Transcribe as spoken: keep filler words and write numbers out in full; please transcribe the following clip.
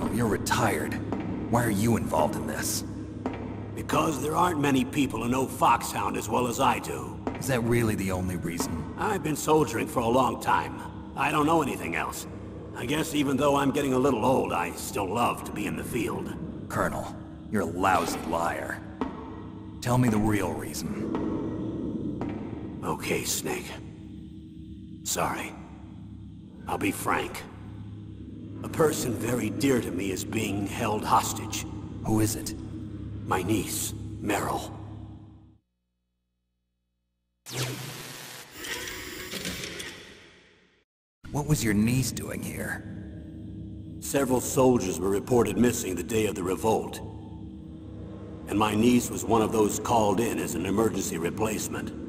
Colonel, you're retired. Why are you involved in this? Because there aren't many people who know Foxhound as well as I do. Is that really the only reason? I've been soldiering for a long time. I don't know anything else. I guess even though I'm getting a little old, I still love to be in the field. Colonel, you're a lousy liar. Tell me the real reason. Okay, Snake. Sorry. I'll be frank. A person very dear to me is being held hostage. Who is it? My niece, Meryl. What was your niece doing here? Several soldiers were reported missing the day of the revolt. And my niece was one of those called in as an emergency replacement.